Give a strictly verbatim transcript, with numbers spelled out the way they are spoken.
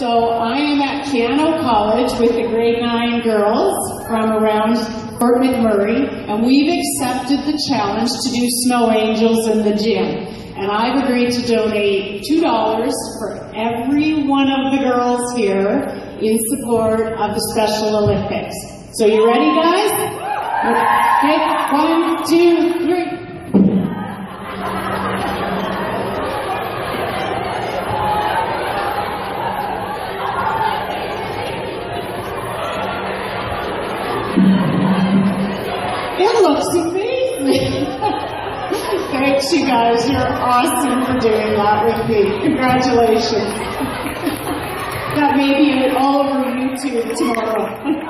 So I am at Keano College with the grade nine girls from around Fort McMurray, and we've accepted the challenge to do snow angels in the gym. And I've agreed to donate two dollars for every one of the girls here in support of the Special Olympics. So you ready, guys? Okay, one, two, three. It looks amazing. Thanks, you guys. You're awesome for doing that with me. Congratulations. That may be all over YouTube tomorrow.